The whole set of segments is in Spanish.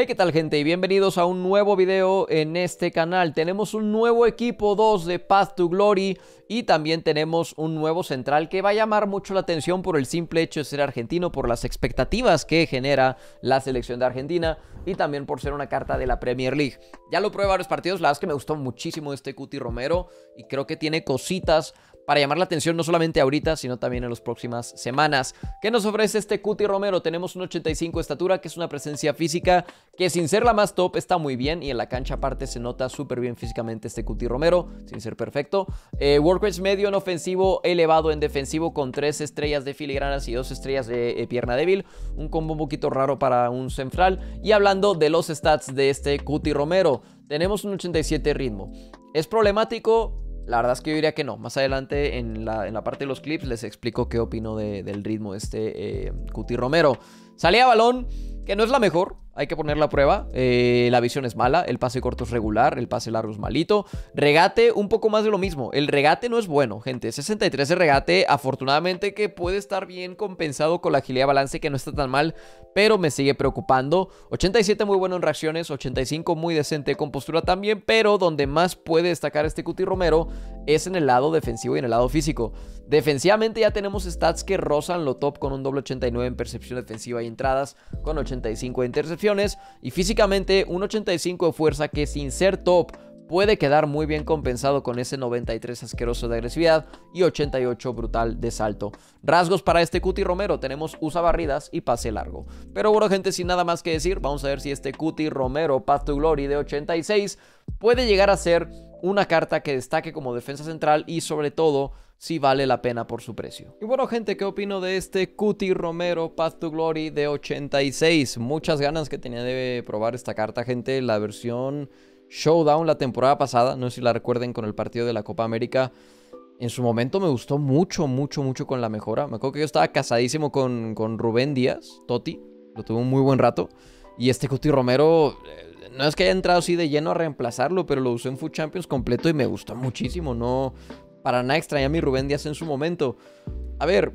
Hey, ¿qué tal, gente? Y bienvenidos a un nuevo video en este canal. Tenemos un nuevo equipo 2 de Path to Glory y también tenemos un nuevo central que va a llamar mucho la atención por el simple hecho de ser argentino, por las expectativas que genera la selección de Argentina y también por ser una carta de la Premier League. Ya lo probé varios partidos, la verdad es que me gustó muchísimo este Cuti Romero y creo que tiene cositas para llamar la atención no solamente ahorita, sino también en las próximas semanas. ¿Qué nos ofrece este Cuti Romero? Tenemos un 85 de estatura, que es una presencia física que sin ser la más top está muy bien, y en la cancha aparte se nota súper bien físicamente este Cuti Romero, sin ser perfecto. Workbench medio en ofensivo, elevado en defensivo, con 3 estrellas de filigranas y 2 estrellas de pierna débil. Un combo un poquito raro para un central. Y hablando de los stats de este Cuti Romero, tenemos un 87 de ritmo. ¿Es problemático? La verdad es que yo diría que no. Más adelante en la parte de los clips les explico qué opino del ritmo de este Cuti Romero. Salida de balón, que no es la mejor, hay que ponerla a prueba. La visión es mala, el pase corto es regular, el pase largo es malito. Regate, un poco más de lo mismo. El regate no es bueno, gente. 63 de regate, afortunadamente que puede estar bien compensado con la agilidad de balance, que no está tan mal, pero me sigue preocupando. 87 muy bueno en reacciones, 85 muy decente con postura también, pero donde más puede destacar este Cuti Romero es en el lado defensivo y en el lado físico. Defensivamente ya tenemos stats que rozan lo top, con un doble 89 en percepción defensiva y entradas, con 85 de intercepción, y físicamente un 85 de fuerza, que sin ser top puede quedar muy bien compensado con ese 93 asqueroso de agresividad y 88 brutal de salto. Rasgos para este Cuti Romero: tenemos usa barridas y pase largo. Pero bueno, gente, sin nada más que decir, vamos a ver si este Cuti Romero Path to Glory de 86 puede llegar a ser una carta que destaque como defensa central, y sobre todo si vale la pena por su precio. Y bueno, gente, ¿qué opino de este Cuti Romero Path to Glory de 86? Muchas ganas que tenía de probar esta carta, gente. La versión Showdown la temporada pasada, no sé si la recuerden, con el partido de la Copa América, en su momento me gustó mucho con la mejora. Me acuerdo que yo estaba casadísimo con Rubén Díaz, Totti, lo tuve un muy buen rato. Y este Cuti Romero, no es que haya entrado así de lleno a reemplazarlo, pero lo usé en FUT Champions completo y me gustó muchísimo. No, para nada extrañé a mi Rubén Díaz en su momento. A ver,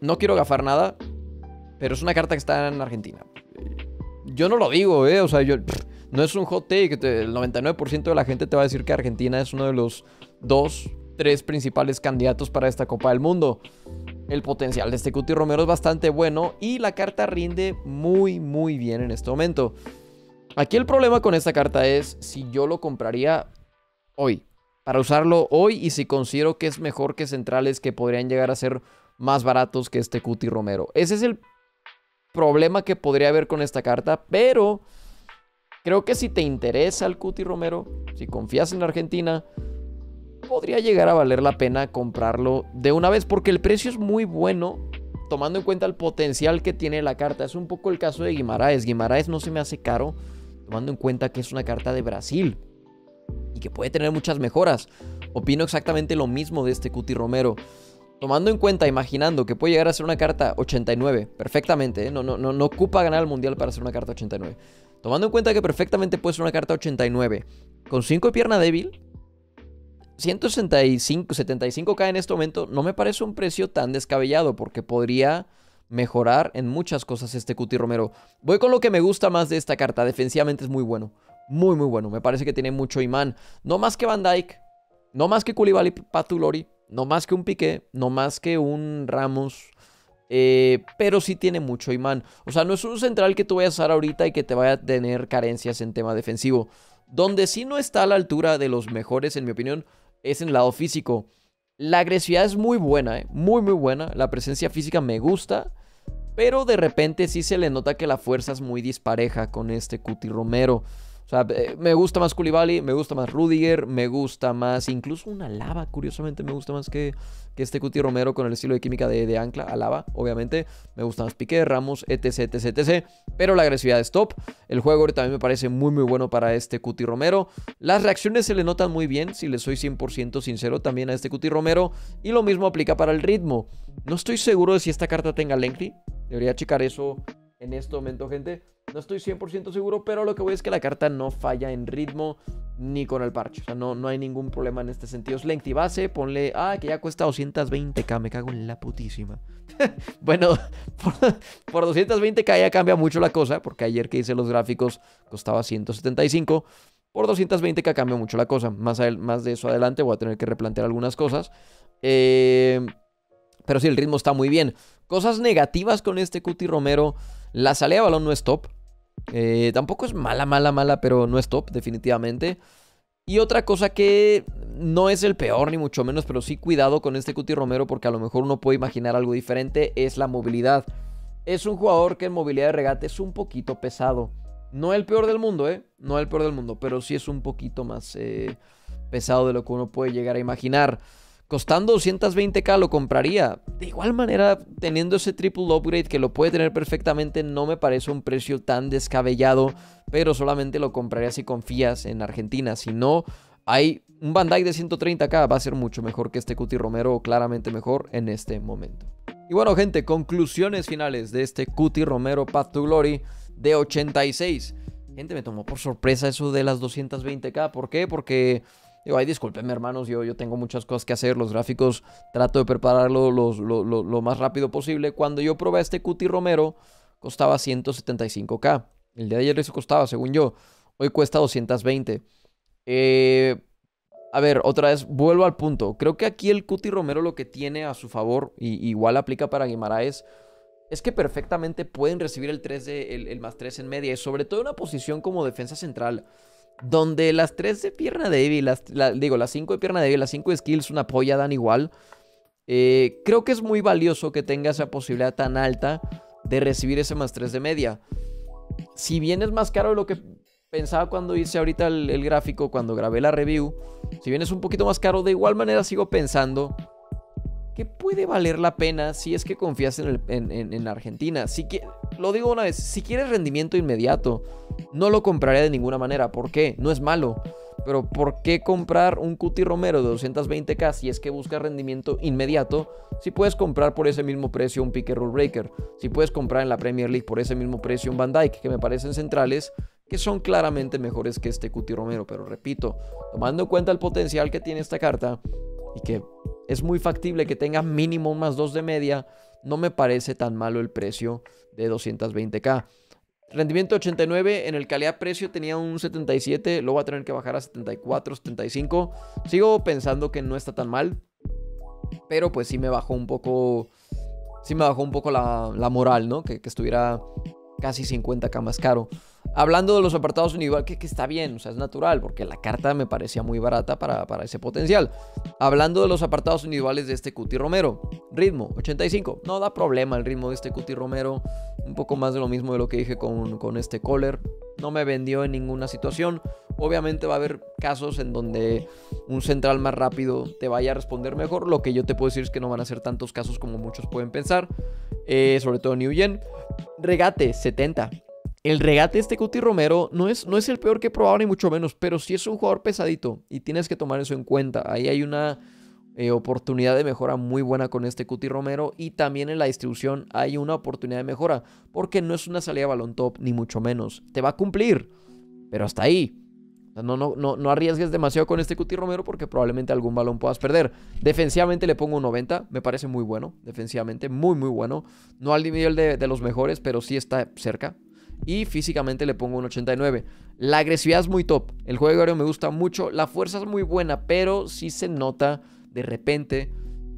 no quiero gafar nada, pero es una carta que está en Argentina. Yo no lo digo, o sea, no es un hot take. El 99% de la gente te va a decir que Argentina es uno de los 2, 3 principales candidatos para esta Copa del Mundo. El potencial de este Cuti Romero es bastante bueno y la carta rinde muy bien en este momento. Aquí el problema con esta carta es si yo lo compraría hoy, para usarlo hoy, y si considero que es mejor que centrales que podrían llegar a ser más baratos que este Cuti Romero. Ese es el problema que podría haber con esta carta, pero creo que si te interesa el Cuti Romero, si confías en Argentina, podría llegar a valer la pena comprarlo de una vez, porque el precio es muy bueno, tomando en cuenta el potencial que tiene la carta. Es un poco el caso de Guimarães. Guimarães no se me hace caro, tomando en cuenta que es una carta de Brasil y que puede tener muchas mejoras. Opino exactamente lo mismo de este Cuti Romero. Tomando en cuenta, imaginando que puede llegar a ser una carta 89, perfectamente, ¿eh? No ocupa ganar el Mundial para ser una carta 89. Tomando en cuenta que perfectamente puede ser una carta 89, con 5 de pierna débil, 175k en este momento no me parece un precio tan descabellado, porque podría mejorar en muchas cosas este Cuti Romero. Voy con lo que me gusta más de esta carta. Defensivamente es muy bueno, muy bueno. Me parece que tiene mucho imán, no más que Van Dijk, no más que Koulibaly Path to Glory, no más que un Piqué, no más que un Ramos, pero sí tiene mucho imán. O sea, no es un central que tú vayas a usar ahorita y que te vaya a tener carencias en tema defensivo. Donde sí no está a la altura de los mejores, en mi opinión, es en el lado físico. La agresividad es muy buena, muy buena. La presencia física me gusta, pero de repente sí se le nota que la fuerza es muy dispareja con este Cuti Romero. O sea, me gusta más Koulibaly, me gusta más Rudiger, me gusta más incluso una Alaba. Curiosamente me gusta más que este Cuti Romero, con el estilo de química de Ancla, Alaba, obviamente. Me gusta más Piqué, Ramos, etc, etc, etc. Pero la agresividad es top. El juego también me parece muy bueno para este Cuti Romero. Las reacciones se le notan muy bien, si le soy 100% sincero, también a este Cuti Romero. Y lo mismo aplica para el ritmo. No estoy seguro de si esta carta tenga lengthy. Debería checar eso en este momento, gente. No estoy 100% seguro, pero lo que voy es que la carta no falla en ritmo, ni con el parche. O sea, no hay ningún problema en este sentido. Length y base, ponle... Ah, que ya cuesta 220k. Me cago en la putísima. Bueno, por 220k ya cambia mucho la cosa, porque ayer que hice los gráficos costaba 175. Por 220k cambia mucho la cosa. Más de eso adelante voy a tener que replantear algunas cosas. Pero sí, el ritmo está muy bien. Cosas negativas con este Cuti Romero. La salida de balón no es top. Tampoco es mala, pero no es top, definitivamente. Y otra cosa que no es el peor, ni mucho menos, pero sí cuidado con este Cuti Romero, porque a lo mejor uno puede imaginar algo diferente, es la movilidad. Es un jugador que en movilidad de regate es un poquito pesado. No el peor del mundo, no el peor del mundo, pero sí es un poquito más pesado de lo que uno puede llegar a imaginar. Costando 220k lo compraría. De igual manera, teniendo ese triple upgrade que lo puede tener perfectamente, no me parece un precio tan descabellado, pero solamente lo compraría si confías en Argentina. Si no, hay un Van Dijk de 130k, va a ser mucho mejor que este Cuti Romero, claramente mejor en este momento. Y bueno, gente, conclusiones finales de este Cuti Romero Path to Glory de 86. Gente, me tomó por sorpresa eso de las 220k. ¿Por qué? Porque... Digo, ay, discúlpenme, hermanos, yo tengo muchas cosas que hacer. Los gráficos trato de prepararlo lo más rápido posible. Cuando yo probé este Cuti Romero, costaba 175k. El día de ayer eso costaba, según yo. Hoy cuesta 220. A ver, otra vez, vuelvo al punto. Creo que aquí el Cuti Romero lo que tiene a su favor, y igual aplica para Guimarães, es que perfectamente pueden recibir el más 3 en media. Y sobre todo en una posición como defensa central, donde las 3 de pierna débil, las 5 de pierna débil, las 5 de skills, una polla dan igual. Creo que es muy valioso que tenga esa posibilidad tan alta de recibir ese más 3 de media. Si bien es más caro de lo que pensaba cuando hice ahorita el gráfico, cuando grabé la review, si bien es un poquito más caro, de igual manera sigo pensando que puede valer la pena si es que confías en Argentina. Lo digo una vez, si quieres rendimiento inmediato, no lo compraré de ninguna manera. ¿Por qué? No es malo. Pero ¿por qué comprar un Cuti Romero de 220k si es que buscas rendimiento inmediato? Si puedes comprar por ese mismo precio un Piqué Rule Breaker, si puedes comprar en la Premier League por ese mismo precio un Van Dijk, que me parecen centrales que son claramente mejores que este Cuti Romero. Pero repito, tomando en cuenta el potencial que tiene esta carta y que es muy factible que tenga mínimo un más 2 de media, no me parece tan malo el precio de 220k. Rendimiento 89, en el calidad-precio tenía un 77, lo voy a tener que bajar a 74, 75. Sigo pensando que no está tan mal, pero pues sí me bajó un poco la moral, ¿no? Que estuviera casi 50k más caro. Hablando de los apartados individual, que está bien, o sea, es natural, porque la carta me parecía muy barata para ese potencial. Hablando de los apartados individuales de este Cuti Romero, ritmo, 85. No da problema el ritmo de este Cuti Romero. Un poco más de lo mismo de lo que dije con este Collar. No me vendió en ninguna situación. Obviamente va a haber casos en donde un central más rápido te vaya a responder mejor. Lo que yo te puedo decir es que no van a ser tantos casos como muchos pueden pensar. Sobre todo New Gen. Regate, 70. El regate de este Cuti Romero no es el peor que he probado, ni mucho menos, pero sí es un jugador pesadito y tienes que tomar eso en cuenta. Ahí hay una oportunidad de mejora muy buena con este Cuti Romero, y también en la distribución hay una oportunidad de mejora, porque no es una salida de balón top, ni mucho menos. Te va a cumplir, pero hasta ahí. No arriesgues demasiado con este Cuti Romero, porque probablemente algún balón puedas perder. Defensivamente le pongo un 90. Me parece muy bueno, defensivamente, muy bueno. No al nivel de los mejores, pero sí está cerca. Y físicamente le pongo un 89. La agresividad es muy top. El juego aéreo me gusta mucho. La fuerza es muy buena, pero sí se nota de repente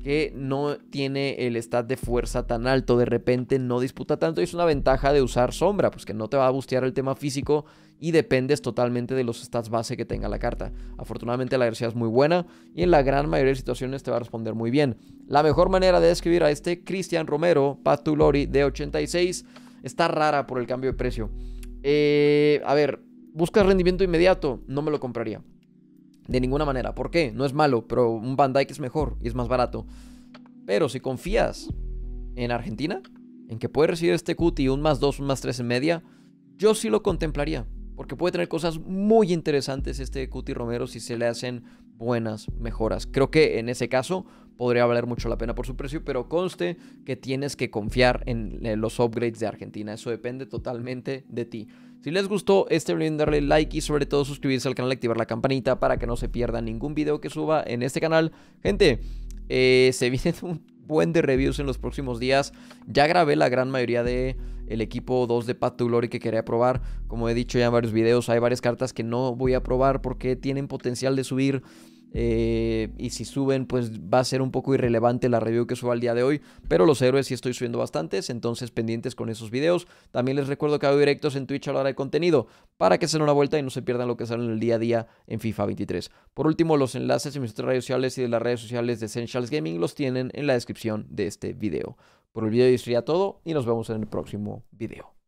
que no tiene el stat de fuerza tan alto. De repente no disputa tanto. Y es una ventaja de usar sombra, pues que no te va a bustear el tema físico y dependes totalmente de los stats base que tenga la carta. Afortunadamente la agresividad es muy buena y en la gran mayoría de situaciones te va a responder muy bien. La mejor manera de describir a este Cristian Romero Path to Glory de 86... está rara por el cambio de precio. A ver, ¿buscas rendimiento inmediato? No me lo compraría de ninguna manera. ¿Por qué? No es malo, pero un Van Dijk es mejor y es más barato. Pero si confías en Argentina, en que puede recibir este Cuti un más 2, un más 3 en media, yo sí lo contemplaría. porque puede tener cosas muy interesantes este Cuti Romero si se le hacen buenas mejoras. Creo que en ese caso podría valer mucho la pena por su precio, pero conste que tienes que confiar en los upgrades de Argentina. Eso depende totalmente de ti. Si les gustó este video, darle like y sobre todo suscribirse al canal y activar la campanita para que no se pierda ningún video que suba en este canal. Gente, se viene un buen de reviews en los próximos días. Ya grabé la gran mayoría de el equipo 2 de Path to Glory que quería probar. Como he dicho ya en varios videos, hay varias cartas que no voy a probar porque tienen potencial de subir. Y si suben, pues va a ser un poco irrelevante la review que suba al día de hoy. Pero los héroes sí estoy subiendo bastantes, entonces pendientes con esos videos. También les recuerdo que hago directos en Twitch a la hora de contenido para que se den una vuelta y no se pierdan lo que sale en el día a día en FIFA 23. Por último, los enlaces en mis redes sociales y de las redes sociales de Essentials Gaming los tienen en la descripción de este video. Por el video, eso sería todo y nos vemos en el próximo video.